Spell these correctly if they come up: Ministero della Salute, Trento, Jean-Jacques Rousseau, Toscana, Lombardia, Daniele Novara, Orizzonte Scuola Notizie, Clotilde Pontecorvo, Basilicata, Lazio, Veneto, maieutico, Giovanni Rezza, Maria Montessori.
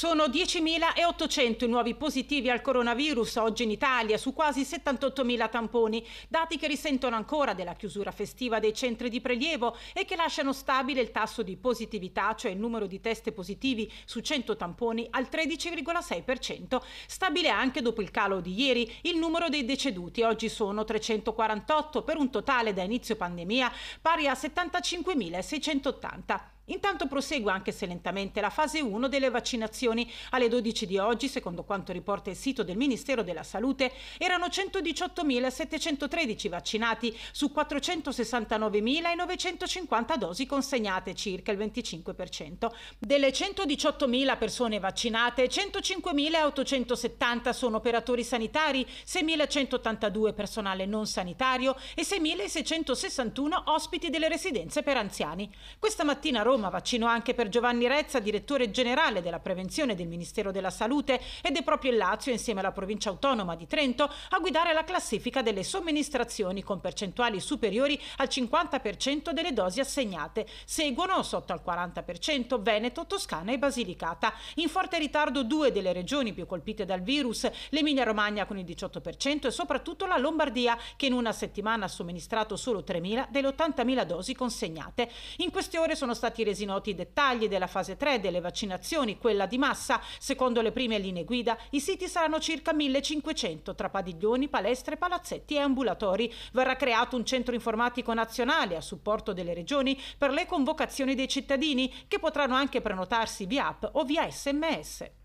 Sono 10.800 i nuovi positivi al coronavirus oggi in Italia, su quasi 78.000 tamponi, dati che risentono ancora della chiusura festiva dei centri di prelievo e che lasciano stabile il tasso di positività, cioè il numero di test positivi su 100 tamponi, al 13,6%. Stabile anche dopo il calo di ieri il numero dei deceduti, oggi sono 348, per un totale da inizio pandemia pari a 75.680. Intanto prosegue, anche se lentamente, la fase 1 delle vaccinazioni. Alle 12 di oggi, secondo quanto riporta il sito del Ministero della Salute, erano 118.713 vaccinati su 469.950 dosi consegnate, circa il 25%. Delle 118.000 persone vaccinate, 105.870 sono operatori sanitari, 6.182 personale non sanitario e 6.661 ospiti delle residenze per anziani. Questa mattina a Roma vaccino anche per Giovanni Rezza, direttore generale della prevenzione del Ministero della Salute, ed è proprio il Lazio, insieme alla provincia autonoma di Trento, a guidare la classifica delle somministrazioni con percentuali superiori al 50% delle dosi assegnate. Seguono sotto al 40% Veneto, Toscana e Basilicata. In forte ritardo due delle regioni più colpite dal virus, l'Emilia-Romagna con il 18% e soprattutto la Lombardia, che in una settimana ha somministrato solo 3.000 delle 80.000 dosi consegnate. In queste ore sono stati resi noti i dettagli della fase 3 delle vaccinazioni, quella di massa. Secondo le prime linee guida, i siti saranno circa 1.500 tra padiglioni, palestre, palazzetti e ambulatori. Verrà creato un centro informatico nazionale a supporto delle regioni per le convocazioni dei cittadini, che potranno anche prenotarsi via app o via SMS.